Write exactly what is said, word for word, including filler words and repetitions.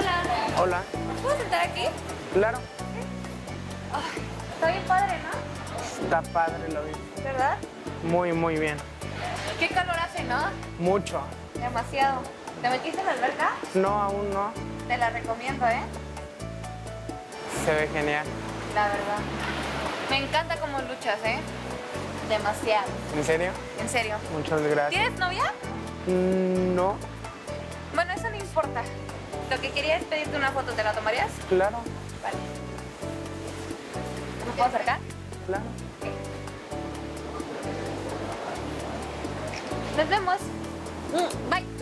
Hola. Hola. ¿Puedo sentar aquí? Claro. ¿Sí? Oh, está bien padre, ¿no? Está padre, lo vi. ¿Verdad? Muy, muy bien. Qué calor hace, ¿no? Mucho. Demasiado. ¿Te metiste en la alberca? No, aún no. Te la recomiendo, ¿eh? Se ve genial. La verdad. Me encanta cómo luchas, ¿eh? Demasiado. ¿En serio? En serio. Muchas gracias. ¿Tienes novia? Mm, no. Bueno, eso no importa. Lo que quería es pedirte una foto. ¿Te la tomarías? Claro. Vale. ¿Me puedo acercar? Claro. Okay. Nos vemos. Bye.